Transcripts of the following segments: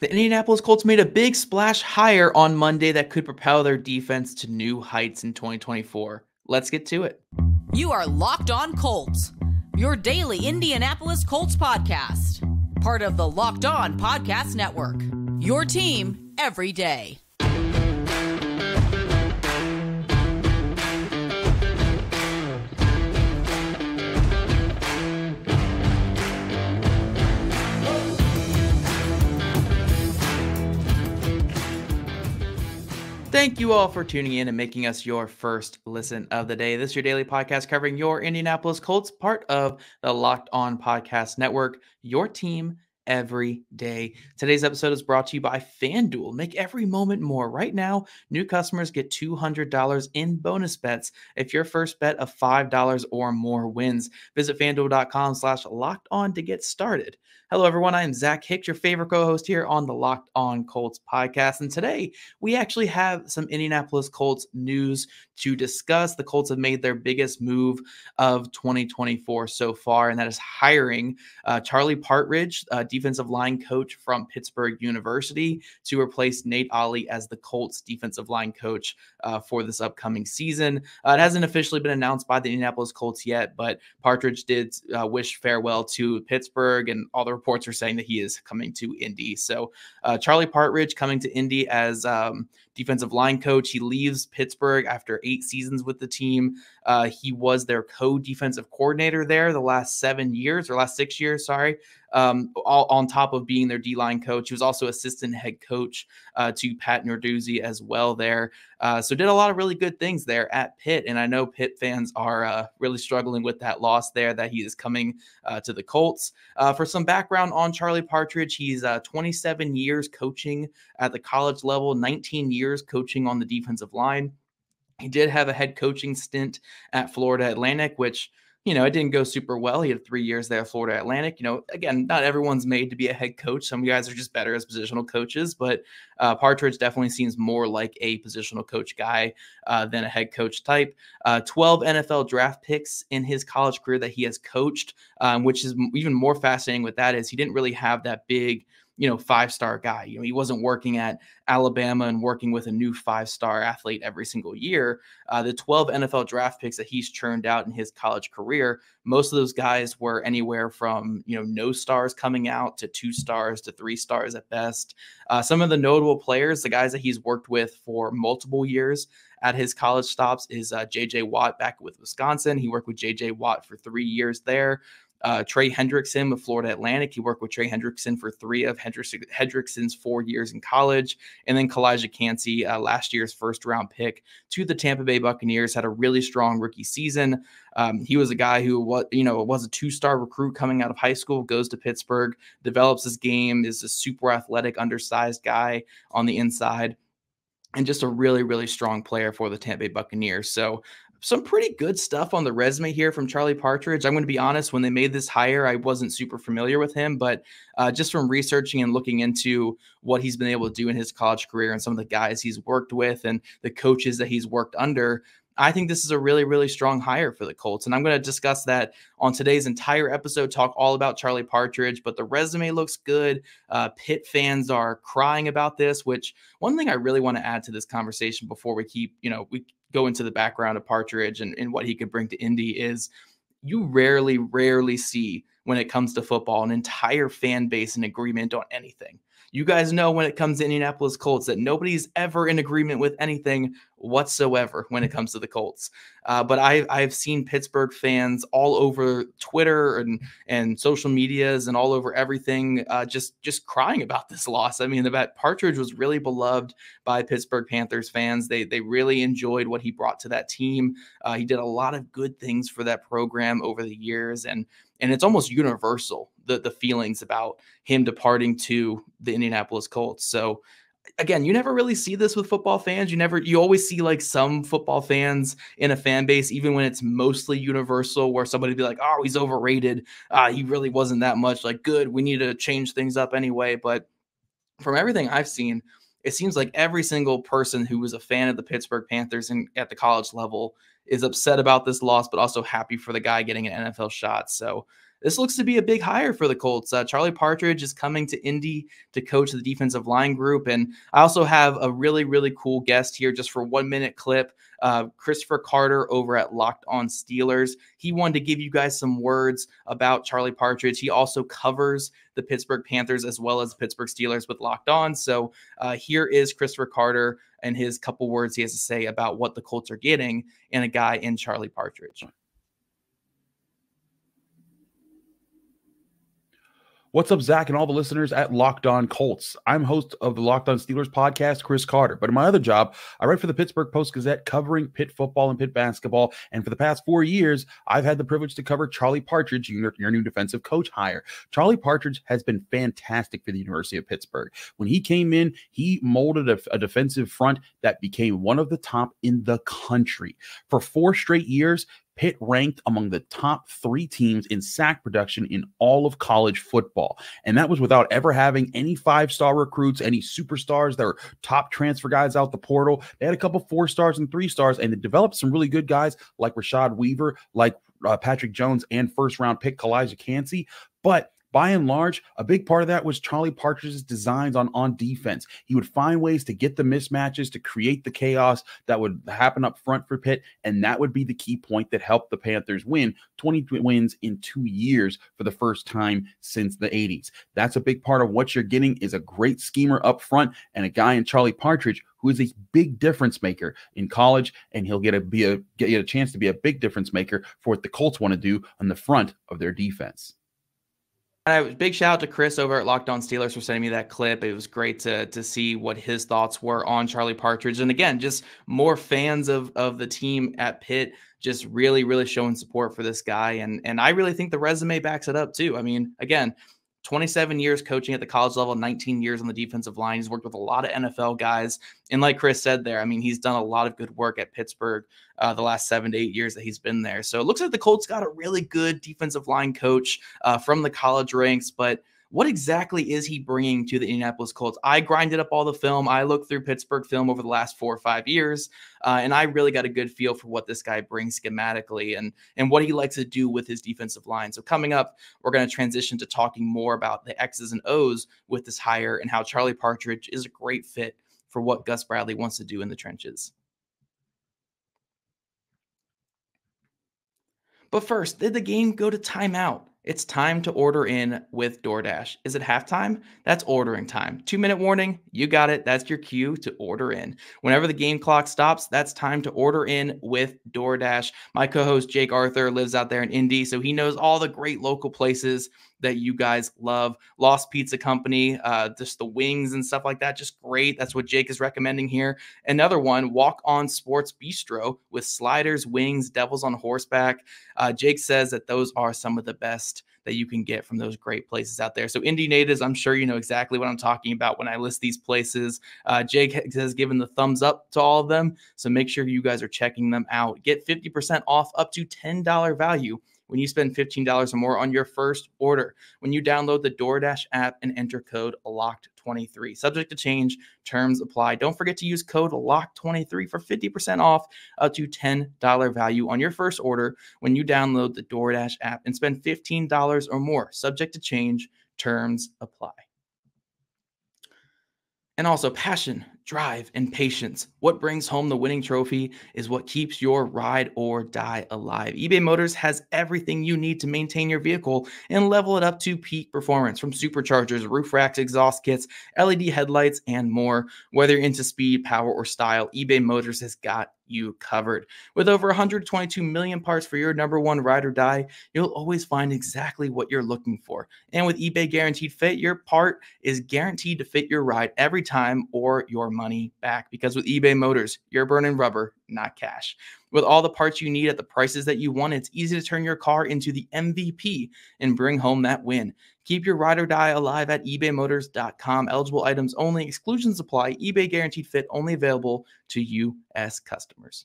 The Indianapolis Colts made a big splash higher on Monday that could propel their defense to new heights in 2024. Let's get to it. You are Locked On Colts, your daily Indianapolis Colts podcast. Part of the Locked On Podcast Network, your team every day. Thank you all for tuning in and making us your first listen of the day. This is your daily podcast covering your Indianapolis Colts, part of the Locked On Podcast Network, your team every day. Today's episode is brought to you by FanDuel. Make every moment more. Right now, new customers get $200 in bonus bets if your first bet of $5 or more wins. Visit FanDuel.com/LockedOn to get started. Hello, everyone. I am Zach Hicks, your favorite co-host here on the Locked On Colts podcast. And today we actually have some Indianapolis Colts news to discuss. The Colts have made their biggest move of 2024 so far, and that is hiring Charlie Partridge, defensive line coach from Pittsburgh University, to replace Nate Ollie as the Colts defensive line coach for this upcoming season. It hasn't officially been announced by the Indianapolis Colts yet, but Partridge did wish farewell to Pittsburgh, and all the reports are saying that he is coming to Indy. So Charlie Partridge coming to Indy as defensive line coach. He leaves Pittsburgh after 8 seasons with the team. He was their co-defensive coordinator there the last 7 years, or last 6 years, sorry, all on top of being their D-line coach. He was also assistant head coach to Pat Narduzzi as well there. So did a lot of really good things there at Pitt. And I know Pitt fans are really struggling with that loss there, that he is coming to the Colts. For some background on Charlie Partridge, he's 27 years coaching at the college level, 19 years coaching on the defensive line. He did have a head coaching stint at Florida Atlantic, which, you know, it didn't go super well. He had 3 years there at Florida Atlantic. You know, again, not everyone's made to be a head coach. Some guys are just better as positional coaches, but Partridge definitely seems more like a positional coach guy than a head coach type. 12 NFL draft picks in his college career that he has coached, which is even more fascinating with that is he didn't really have that big, you know, five-star guy. You know, he wasn't working at Alabama and working with a new five-star athlete every single year. The 12 NFL draft picks that he's churned out in his college career, most of those guys were anywhere from, you know, no stars coming out to 2 stars to 3 stars at best. Some of the notable players, the guys that he's worked with for multiple years at his college stops, is JJ Watt back with Wisconsin. He worked with JJ Watt for 3 years there. Trey Hendrickson with Florida Atlantic. He worked with Trey Hendrickson for 3 of Hendrickson's 4 years in college. And then Calijah Kancey, last year's first-round pick to the Tampa Bay Buccaneers, had a really strong rookie season. He was a guy who was a 2-star recruit coming out of high school, goes to Pittsburgh, develops his game, is a super athletic, undersized guy on the inside, and just a really, really strong player for the Tampa Bay Buccaneers. So some pretty good stuff on the resume here from Charlie Partridge. I'm going to be honest, when they made this hire, I wasn't super familiar with him, but just from researching and looking into what he's been able to do in his college career and some of the guys he's worked with and the coaches that he's worked under, I think this is a really, really strong hire for the Colts. And I'm going to discuss that on today's entire episode, talk all about Charlie Partridge, but the resume looks good. Pitt fans are crying about this, which one thing I really want to add to this conversation before we keep, you know, we go into the background of Partridge and what he could bring to Indy is you rarely see, when it comes to football, an entire fan base in agreement on anything. You guys know when it comes to Indianapolis Colts that nobody's ever in agreement with anything whatsoever when it comes to the Colts. But I've seen Pittsburgh fans all over Twitter and social medias and all over everything just crying about this loss. I mean, that Partridge was really beloved by Pittsburgh Panthers fans. They really enjoyed what he brought to that team. He did a lot of good things for that program over the years, and it's almost universal, the feelings about him departing to the Indianapolis Colts. So again, you never really see this with football fans. You always see like some football fans in a fan base, even when it's mostly universal, where somebody would be like, oh, he's overrated. He really wasn't that much. Like, good, we need to change things up anyway. But from everything I've seen, it seems like every single person who was a fan of the Pittsburgh Panthers and at the college level is upset about this loss, but also happy for the guy getting an NFL shot. So this looks to be a big hire for the Colts. Charlie Partridge is coming to Indy to coach the defensive line group. And I also have a really, really cool guest here just for 1 minute clip. Christopher Carter over at Locked On Steelers. He wanted to give you guys some words about Charlie Partridge. He also covers the Pittsburgh Panthers as well as the Pittsburgh Steelers with Locked On. So here is Christopher Carter and his couple words he has to say about what the Colts are getting and a guy in Charlie Partridge. What's up, Zach, and all the listeners at Locked On Colts? I'm host of the Locked On Steelers podcast, Chris Carter. But in my other job, I write for the Pittsburgh Post-Gazette covering Pitt football and Pitt basketball. And for the past 4 years, I've had the privilege to cover Charlie Partridge, your new defensive coach hire. Charlie Partridge has been fantastic for the University of Pittsburgh. When he came in, he molded a defensive front that became one of the top in the country. For 4 straight years, Pitt ranked among the top 3 teams in sack production in all of college football. And that was without ever having any 5-star recruits, any superstars that were top transfer guys out the portal. They had a couple 4-stars and 3-stars, and they developed some really good guys like Rashad Weaver, like Patrick Jones, and first-round pick Calijah Kancey. But by and large, a big part of that was Charlie Partridge's designs on defense. He would find ways to get the mismatches, to create the chaos that would happen up front for Pitt, and that would be the key point that helped the Panthers win 20 wins in 2 years for the first time since the 80s. That's a big part of what you're getting is a great schemer up front and a guy in Charlie Partridge who is a big difference maker in college, and he'll get a chance to be a big difference maker for what the Colts want to do on the front of their defense. Big shout out to Chris over at Locked On Steelers for sending me that clip. It was great to see what his thoughts were on Charlie Partridge. And again, just more fans of the team at Pitt, just really, really showing support for this guy. And I really think the resume backs it up too. I mean, again, 27 years coaching at the college level, 19 years on the defensive line. He's worked with a lot of NFL guys. And like Chris said there, I mean, he's done a lot of good work at Pittsburgh the last 7 to 8 years that he's been there. So it looks like the Colts got a really good defensive line coach from the college ranks. But what exactly is he bringing to the Indianapolis Colts? I grinded up all the film. I looked through Pittsburgh film over the last 4 or 5 years, and I really got a good feel for what this guy brings schematically and what he likes to do with his defensive line. So coming up, we're going to transition to talking more about the X's and O's with this hire and how Charlie Partridge is a great fit for what Gus Bradley wants to do in the trenches. But first, did the game go to timeout? It's time to order in with DoorDash. Is it halftime? That's ordering time. 2-minute warning. You got it. That's your cue to order in. Whenever the game clock stops, that's time to order in with DoorDash. My co-host Jake Arthur lives out there in Indy, so he knows all the great local places that you guys love. Lost Pizza Company, just the wings and stuff like that, just great. That's what Jake is recommending here. Another one, Walk On Sports Bistro with sliders, wings, devils on horseback. Jake says that those are some of the best that you can get from those great places out there. So Indy natives, I'm sure you know exactly what I'm talking about when I list these places. Jake has given the thumbs up to all of them, so make sure you guys are checking them out. Get 50% off up to $10 value when you spend $15 or more on your first order when you download the DoorDash app and enter code LOCKED23. Subject to change, terms apply. Don't forget to use code LOCKED23 for 50% off up to $10 value on your first order when you download the DoorDash app and spend $15 or more. Subject to change, terms apply. And also passion, drive, and patience. What brings home the winning trophy is what keeps your ride or die alive. eBay Motors has everything you need to maintain your vehicle and level it up to peak performance, from superchargers, roof racks, exhaust kits, LED headlights, and more. Whether you're into speed, power, or style, eBay Motors has got you covered. With over 122 million parts for your #1 ride or die, you'll always find exactly what you're looking for. And with eBay Guaranteed Fit, your part is guaranteed to fit your ride every time or your money back. Because with eBay Motors, you're burning rubber, not cash. With all the parts you need at the prices that you want, it's easy to turn your car into the MVP and bring home that win. Keep your ride or die alive at ebaymotors.com. Eligible items only. Exclusions apply. eBay Guaranteed Fit only available to U.S. customers.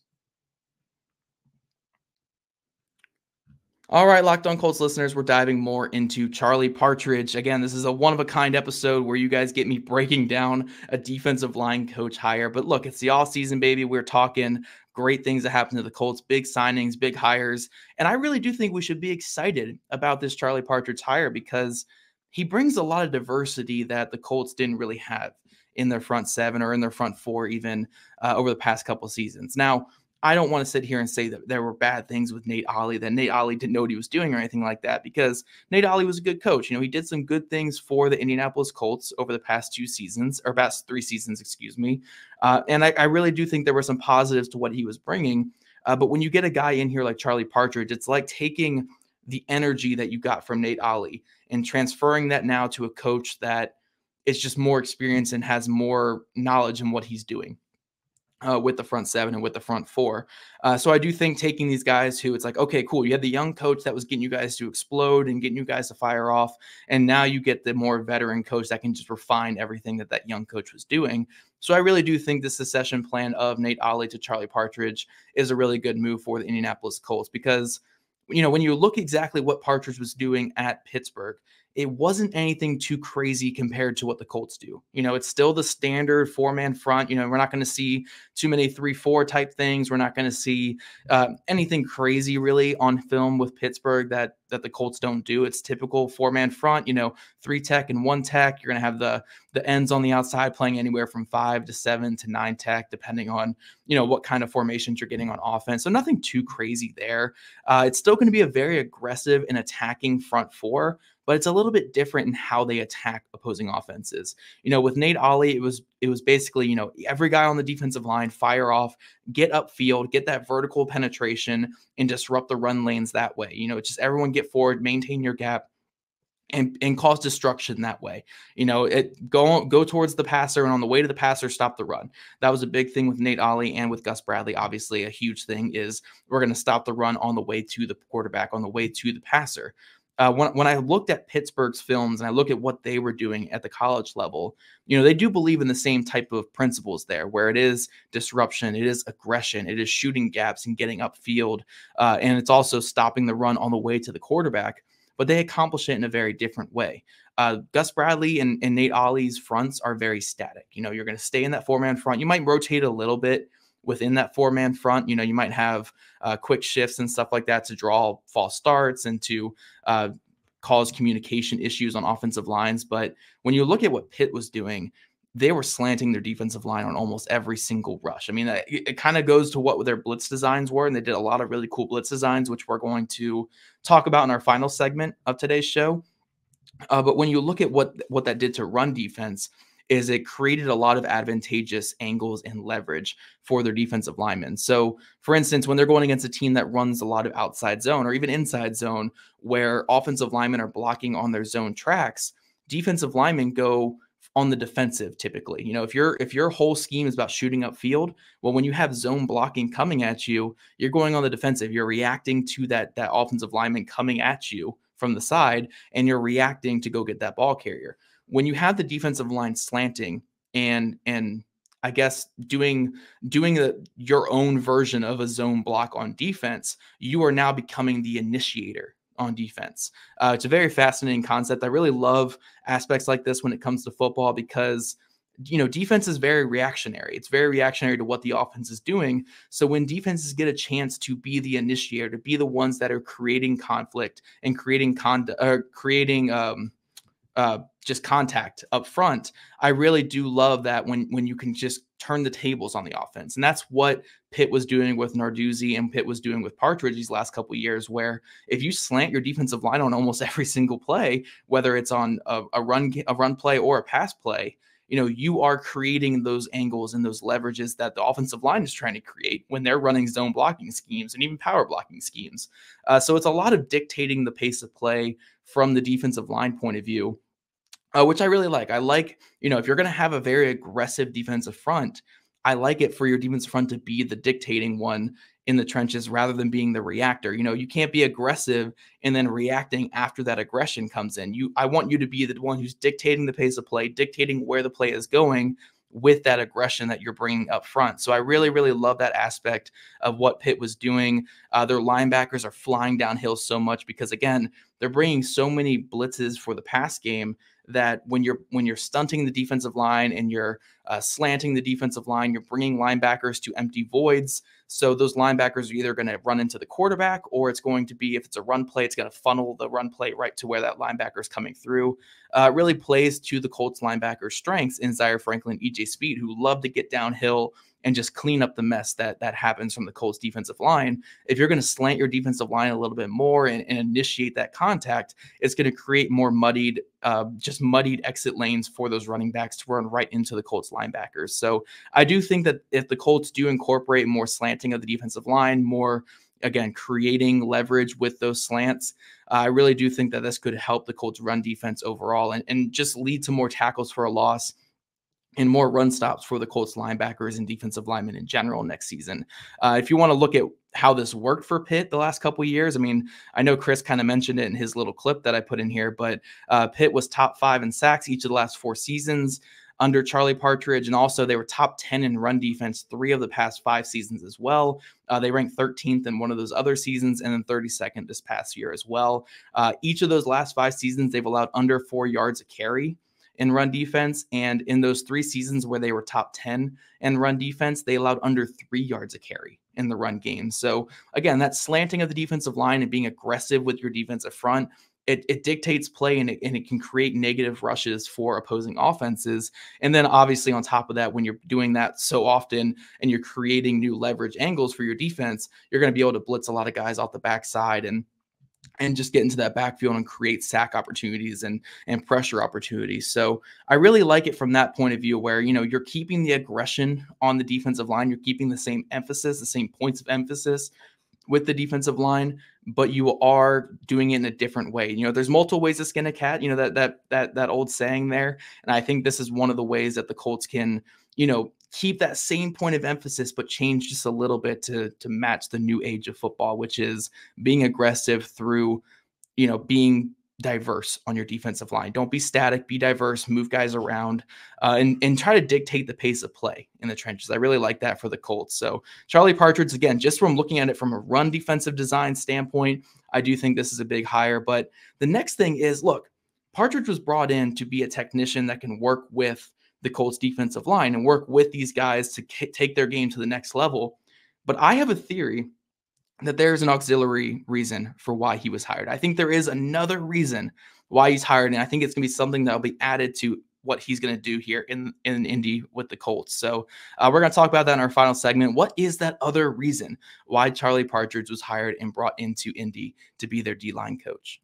All right, Locked On Colts listeners, we're diving more into Charlie Partridge. Again, this is a one-of-a-kind episode where you guys get me breaking down a defensive line coach hire. But look, it's the offseason, baby. We're talking great things that happened to the Colts, big signings, big hires. And I really do think we should be excited about this Charlie Partridge hire because he brings a lot of diversity that the Colts didn't really have in their front seven or in their front four even over the past couple of seasons. Now, I don't want to sit here and say that there were bad things with Nate Ollie, that Nate Ollie didn't know what he was doing or anything like that, because Nate Ollie was a good coach. You know, he did some good things for the Indianapolis Colts over the past three seasons, And I really do think there were some positives to what he was bringing. But when you get a guy in here like Charlie Partridge, it's like taking the energy that you got from Nate Ollie and transferring that now to a coach that is just more experienced and has more knowledge in what he's doing. With the front seven and with the front four. So I do think taking these guys who it's like, okay, cool. You had the young coach that was getting you guys to explode and getting you guys to fire off. And now you get the more veteran coach that can just refine everything that that young coach was doing. So I really do think the succession plan of Nate Ollie to Charlie Partridge is a really good move for the Indianapolis Colts because, you know, when you look exactly what Partridge was doing at Pittsburgh, it wasn't anything too crazy compared to what the Colts do. You know, it's still the standard four-man front. You know, we're not going to see too many 3-4 type things. We're not going to see anything crazy really on film with Pittsburgh that the Colts don't do. It's typical four-man front, you know, 3-tech and 1-tech. You're going to have the ends on the outside playing anywhere from 5 to 7 to 9-tech, depending on, you know, what kind of formations you're getting on offense. So nothing too crazy there. It's still going to be a very aggressive and attacking front four, but it's a little bit different in how they attack opposing offenses. You know, with Nate Ollie, it was basically, you know, every guy on the defensive line, fire off, get upfield, get that vertical penetration, and disrupt the run lanes that way. You know, it's just everyone get forward, maintain your gap, and cause destruction that way. You know, go towards the passer, and on the way to the passer, stop the run. That was a big thing with Nate Ollie and with Gus Bradley. Obviously, a huge thing is we're going to stop the run on the way to the quarterback, on the way to the passer. When I looked at Pittsburgh's films and I look at what they were doing at the college level, you know, they do believe in the same type of principles there where it is disruption, it is aggression, it is shooting gaps and getting upfield, and it's also stopping the run on the way to the quarterback, but they accomplish it in a very different way. Gus Bradley and Nate Ollie's fronts are very static. You know, you're going to stay in that four-man front. You might rotate a little bit within that four-man front. You know, you might have quick shifts and stuff like that to draw false starts and to cause communication issues on offensive lines. But when you look at what Pitt was doing, they were slanting their defensive line on almost every single rush. I mean, it kind of goes to what their blitz designs were, and they did a lot of really cool blitz designs, which we're going to talk about in our final segment of today's show. But when you look at what that did to run defense, is it created a lot of advantageous angles and leverage for their defensive linemen. So, for instance, when they're going against a team that runs a lot of outside zone or even inside zone where offensive linemen are blocking on their zone tracks, defensive linemen go on the defensive typically. You know, if your whole scheme is about shooting upfield, well, when you have zone blocking coming at you, you're going on the defensive. You're reacting to that offensive lineman coming at you from the side, and you're reacting to go get that ball carrier. When you have the defensive line slanting and I guess doing your own version of a zone block on defense, you are now becoming the initiator on defense. It's a very fascinating concept. I really love aspects like this when it comes to football because, you know, defense is very reactionary. It's very reactionary to what the offense is doing. So when defenses get a chance to be the initiator, to be the ones that are creating conflict and creating contact up front, I really do love that when you can just turn the tables on the offense. And that's what Pitt was doing with Narduzzi and Pitt was doing with Partridge these last couple of years, where if you slant your defensive line on almost every single play, whether it's on a run play or a pass play, you know, you are creating those angles and those leverages that the offensive line is trying to create when they're running zone blocking schemes and even power blocking schemes. So it's a lot of dictating the pace of play from the defensive line point of view, which I really like. I like, you know, if you're going to have a very aggressive defensive front, I like it for your defensive front to be the dictating one in the trenches rather than being the reactor. You know, you can't be aggressive and then reacting after that aggression comes in. I want you to be the one who's dictating the pace of play, dictating where the play is going, with that aggression that you're bringing up front. So I really, really love that aspect of what Pitt was doing. Their linebackers are flying downhill so much because, again, they're bringing so many blitzes for the pass game that when you're stunting the defensive line and you're slanting the defensive line, you're bringing linebackers to empty voids. So those linebackers are either going to run into the quarterback, or it's going to be, if it's a run play, it's going to funnel the run play right to where that linebacker is coming through. Really plays to the Colts linebacker strengths in Zaire Franklin, E.J. Speed, who love to get downhill and just clean up the mess that happens from the Colts defensive line. If you're going to slant your defensive line a little bit more and initiate that contact, it's going to create more muddied exit lanes for those running backs to run right into the Colts linebackers. So I do think that if the Colts do incorporate more slanting of the defensive line, more, again, creating leverage with those slants, I really do think that this could help the Colts run defense overall and just lead to more tackles for a loss and more run stops for the Colts linebackers and defensive linemen in general next season. If you want to look at how this worked for Pitt the last couple of years, I mean, I know Chris kind of mentioned it in his little clip that I put in here, but Pitt was top 5 in sacks each of the last 4 seasons under Charlie Partridge, and also they were top 10 in run defense 3 of the past 5 seasons as well. They ranked 13th in one of those other seasons and then 32nd this past year as well. Each of those last 5 seasons, they've allowed under 4 yards a carry in run defense, and in those 3 seasons where they were top 10 in run defense, they allowed under 3 yards a carry in the run game. So again, that slanting of the defensive line and being aggressive with your defensive front, it dictates play, and it can create negative rushes for opposing offenses. And then obviously on top of that, when you're doing that so often and you're creating new leverage angles for your defense, you're going to be able to blitz a lot of guys off the backside and just get into that backfield and create sack opportunities and pressure opportunities. So I really like it from that point of view where, you know, you're keeping the aggression on the defensive line. You're keeping the same emphasis, the same points of emphasis with the defensive line, but you are doing it in a different way. You know, there's multiple ways to skin a cat, you know, that old saying there. And I think this is one of the ways that the Colts can, you know, keep that same point of emphasis, but change just a little bit to match the new age of football, which is being aggressive through, you know, being diverse on your defensive line. Don't be static, be diverse, move guys around, and try to dictate the pace of play in the trenches. I really like that for the Colts. So Charlie Partridge, again, just from looking at it from a run defensive design standpoint, I do think this is a big hire. But the next thing is, look, Partridge was brought in to be a technician that can work with the Colts defensive line and work with these guys to take their game to the next level. But I have a theory that there's an auxiliary reason for why he was hired. I think there is another reason why he's hired, and I think it's going to be something that will be added to what he's going to do here in Indy with the Colts. So we're going to talk about that in our final segment. What is that other reason why Charlie Partridge was hired and brought into Indy to be their D-line coach?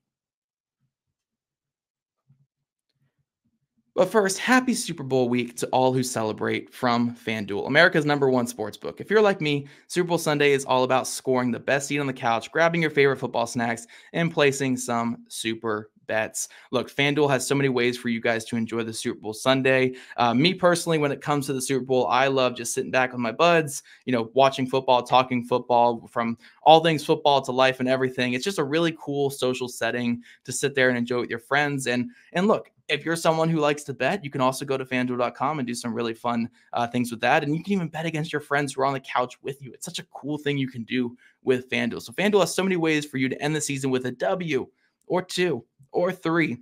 But first, happy Super Bowl week to all who celebrate from FanDuel, America's #1 sportsbook. If you're like me, Super Bowl Sunday is all about scoring the best seat on the couch, grabbing your favorite football snacks, and placing some super bets. Look, FanDuel has so many ways for you guys to enjoy the Super Bowl Sunday. Me personally, when it comes to the Super Bowl, I love just sitting back with my buds, you know, watching football, talking football, from all things football to life and everything. It's just a really cool social setting to sit there and enjoy with your friends. And look, if you're someone who likes to bet, you can also go to FanDuel.com and do some really fun things with that. And you can even bet against your friends who are on the couch with you. It's such a cool thing you can do with FanDuel. So FanDuel has so many ways for you to end the season with a W or 2 or 3.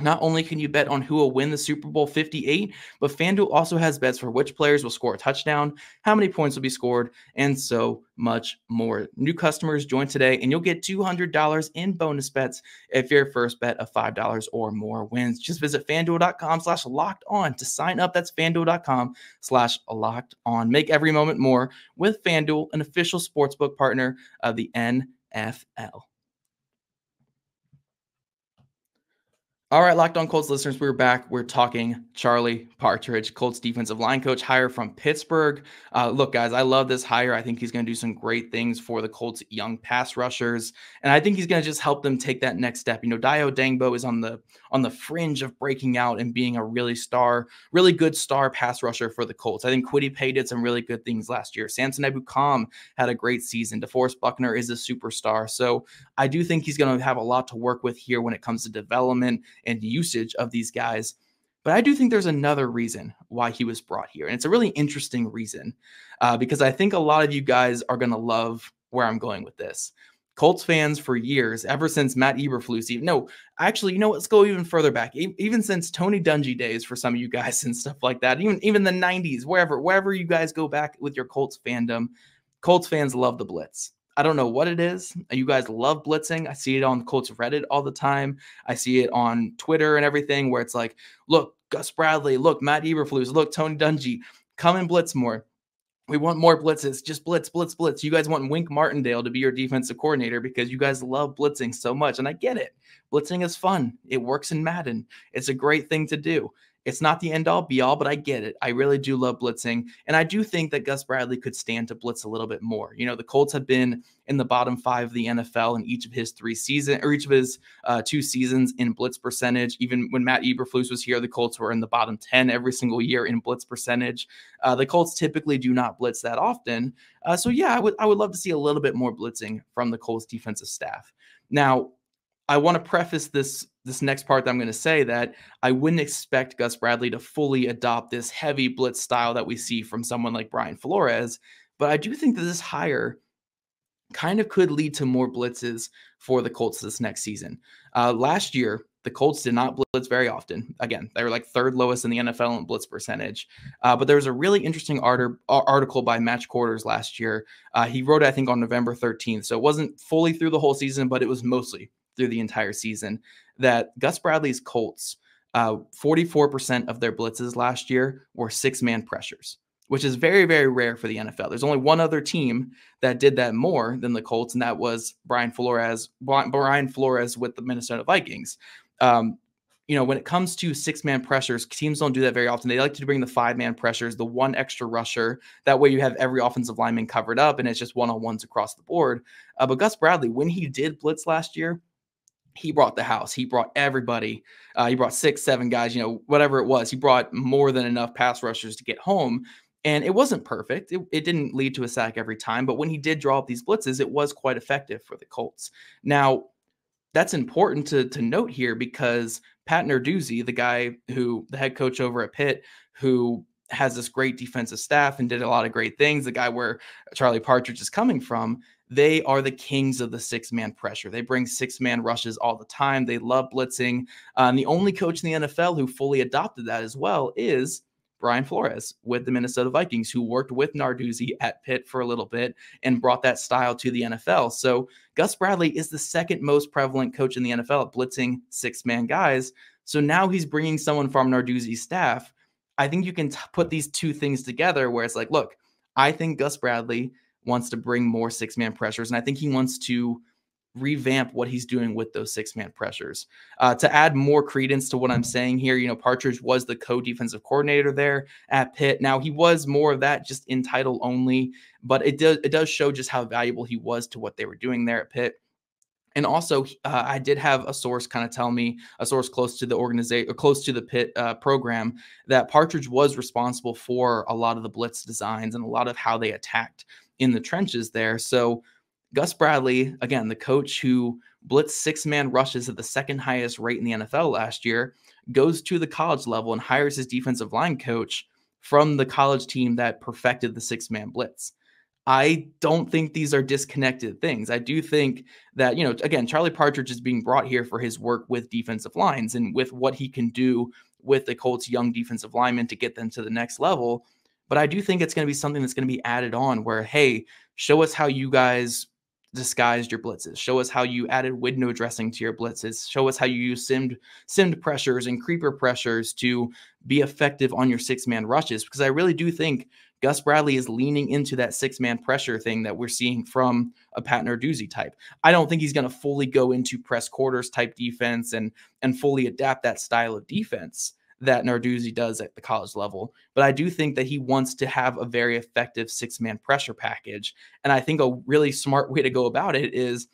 Not only can you bet on who will win the Super Bowl 58, but FanDuel also has bets for which players will score a touchdown, how many points will be scored, and so much more. New customers join today, and you'll get $200 in bonus bets if your first bet of $5 or more wins. Just visit FanDuel.com/LockedOn to sign up. That's FanDuel.com/LockedOn. Make every moment more with FanDuel, an official sportsbook partner of the NFL. All right, Locked On Colts listeners, we're back. We're talking Charlie Partridge, Colts defensive line coach, hire from Pittsburgh. Look, guys, I love this hire. I think he's going to do some great things for the Colts' young pass rushers, and I think he's going to just help them take that next step. You know, Dio Dangbo is on the fringe of breaking out and being a really good star pass rusher for the Colts. I think Kwity Paye did some really good things last year. Samson Ebukam had a great season. DeForest Buckner is a superstar. So I do think he's going to have a lot to work with here when it comes to development and usage of these guys. But I do think there's another reason why he was brought here. And it's a really interesting reason because I think a lot of you guys are going to love where I'm going with this. Colts fans for years, ever since Matt Eberflus, no, actually, you know, let's go even further back, even since Tony Dungy days for some of you guys and stuff like that, even the 90s, wherever you guys go back with your Colts fandom, Colts fans love the blitz. I don't know what it is. You guys love blitzing. I see it on Colts Reddit all the time. I see it on Twitter and everything where it's like, look, Gus Bradley, look, Matt Eberflus, look, Tony Dungy, come and blitz more. We want more blitzes. Just blitz, blitz, blitz. You guys want Wink Martindale to be your defensive coordinator because you guys love blitzing so much. And I get it. Blitzing is fun. It works in Madden. It's a great thing to do. It's not the end-all, be-all, but I get it. I really do love blitzing, and I do think that Gus Bradley could stand to blitz a little bit more. You know, the Colts have been in the bottom five of the NFL in each of his two seasons in blitz percentage. Even when Matt Eberflus was here, the Colts were in the bottom 10 every single year in blitz percentage. The Colts typically do not blitz that often. So yeah, I would love to see a little bit more blitzing from the Colts defensive staff. Now, I want to preface this next part that I'm going to say that I wouldn't expect Gus Bradley to fully adopt this heavy blitz style that we see from someone like Brian Flores, but I do think that this hire kind of could lead to more blitzes for the Colts this next season. Last year, the Colts did not blitz very often. Again, they were like third lowest in the NFL in blitz percentage. But there was a really interesting article by Match Quarters last year. He wrote it, I think, on November 13th. So it wasn't fully through the whole season, but it was mostly through the entire season, that Gus Bradley's Colts, 44% of their blitzes last year were six-man pressures, which is very, very rare for the NFL. There's only one other team that did that more than the Colts, and that was Brian Flores with the Minnesota Vikings. You know, when it comes to six-man pressures, teams don't do that very often. They like to bring the five-man pressures, the one extra rusher. That way you have every offensive lineman covered up, and it's just one-on-ones across the board. But Gus Bradley, when he did blitz last year, he brought the house. He brought everybody. He brought six, seven guys, you know, whatever it was. He brought more than enough pass rushers to get home. And it wasn't perfect. It didn't lead to a sack every time. But when he did draw up these blitzes, it was quite effective for the Colts. Now, that's important to note here because Pat Narduzzi, the head coach over at Pitt, who has this great defensive staff and did a lot of great things, the guy where Charlie Partridge is coming from, they are the kings of the six-man pressure. They bring six-man rushes all the time. They love blitzing. And the only coach in the NFL who fully adopted that as well is Brian Flores with the Minnesota Vikings, who worked with Narduzzi at Pitt for a little bit and brought that style to the NFL. So Gus Bradley is the second most prevalent coach in the NFL at blitzing six-man guys. So now he's bringing someone from Narduzzi's staff. I think you can put these two things together where it's like, look, I think Gus Bradley wants to bring more six-man pressures, and I think he wants to revamp what he's doing with those six-man pressures. To add more credence to what I'm saying here, you know, Partridge was the co-defensive coordinator there at Pitt. Now, he was more of that just in title only, but it does show just how valuable he was to what they were doing there at Pitt. And also, I did have a source kind of tell me, a source close to the organization, or close to the Pitt program, that Partridge was responsible for a lot of the blitz designs and a lot of how they attacked in the trenches there. So Gus Bradley, again, the coach who blitzed six-man rushes at the second highest rate in the NFL last year, goes to the college level and hires his defensive line coach from the college team that perfected the six-man blitz. I don't think these are disconnected things. I do think that, you know, again, Charlie Partridge is being brought here for his work with defensive lines and with what he can do with the Colts' young defensive linemen to get them to the next level. But I do think it's going to be something that's going to be added on where, hey, show us how you guys disguised your blitzes. Show us how you added window dressing to your blitzes. Show us how you use simmed pressures and creeper pressures to be effective on your six-man rushes. Because I really do think Gus Bradley is leaning into that six-man pressure thing that we're seeing from a Pat Narduzzi type. I don't think he's going to fully go into press quarters type defense and fully adapt that style of defense that Narduzzi does at the college level. But I do think that he wants to have a very effective six-man pressure package. And I think a really smart way to go about it is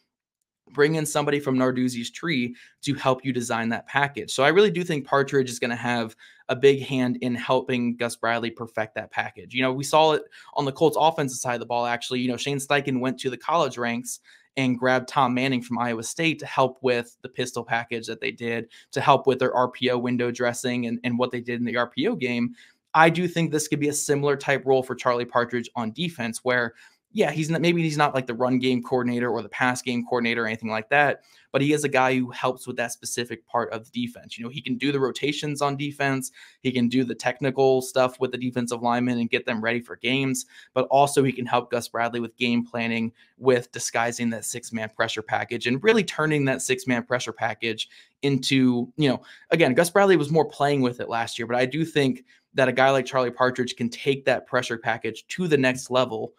bring in somebody from Narduzzi's tree to help you design that package. So I really do think Partridge is going to have a big hand in helping Gus Bradley perfect that package. You know, we saw it on the Colts offensive side of the ball, actually. You know, Shane Steichen went to the college ranks and grabbed Tom Manning from Iowa State to help with the pistol package that they did, to help with their RPO window dressing and what they did in the RPO game. I do think this could be a similar type role for Charlie Partridge on defense where, yeah, maybe he's not like the run game coordinator or the pass game coordinator or anything like that, but he is a guy who helps with that specific part of the defense. You know, he can do the rotations on defense. He can do the technical stuff with the defensive linemen and get them ready for games, but also he can help Gus Bradley with game planning, with disguising that six-man pressure package and really turning that six-man pressure package into, you know, again, Gus Bradley was more playing with it last year, but I do think that a guy like Charlie Partridge can take that pressure package to the next level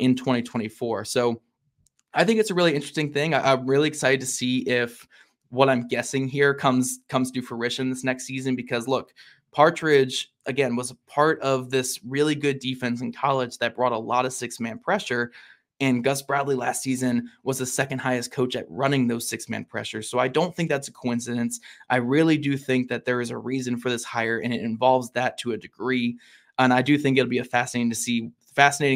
in 2024. So I think it's a really interesting thing. I'm really excited to see if what I'm guessing here comes to fruition this next season, because look, Partridge, again, was a part of this really good defense in college that brought a lot of six-man pressure, and Gus Bradley last season was the second highest coach at running those six-man pressures. So I don't think that's a coincidence. I really do think that there is a reason for this hire, and it involves that to a degree. And I do think it'll be a fascinating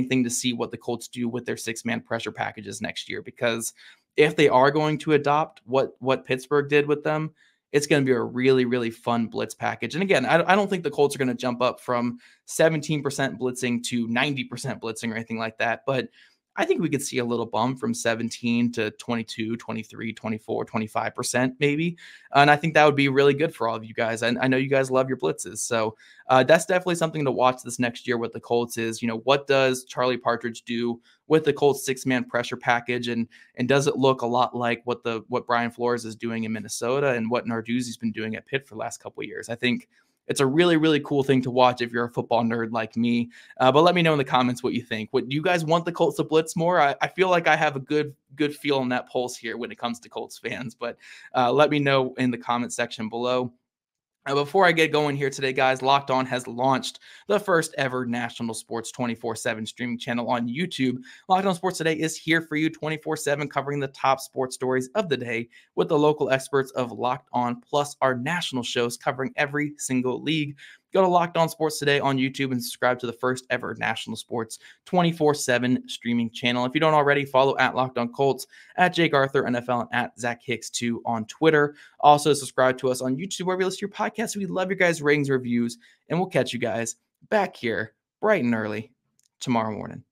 thing to see what the Colts do with their six-man pressure packages next year, because if they are going to adopt what Pittsburgh did with them, it's going to be a really, really fun blitz package. And again, I don't think the Colts are going to jump up from 17% blitzing to 90% blitzing or anything like that, but I think we could see a little bump from 17 to 22, 23, 24, 25% maybe. And I think that would be really good for all of you guys. I know you guys love your blitzes. So that's definitely something to watch this next year with the Colts is, you know, what does Charlie Partridge do with the Colts six-man pressure package? And does it look a lot like what Brian Flores is doing in Minnesota and what Narduzzi's been doing at Pitt for the last couple of years? I think it's a really, really cool thing to watch if you're a football nerd like me. But let me know in the comments what you think. Would you guys want the Colts to blitz more? I feel like I have a good feel on that pulse here when it comes to Colts fans. But let me know in the comment section below. Before I get going here today, guys, Locked On has launched the first ever national sports 24/7 streaming channel on YouTube. Locked On Sports Today is here for you 24/7, covering the top sports stories of the day with the local experts of Locked On, plus our national shows covering every single league. Go to Locked On Sports Today on YouTube and subscribe to the first ever national sports 24/7 streaming channel. If you don't already, follow at Locked On Colts, at Jake Arthur NFL, and at Zach Hicks 2 on Twitter. Also subscribe to us on YouTube where we list your podcasts. We love your guys' ratings, reviews, and we'll catch you guys back here bright and early tomorrow morning.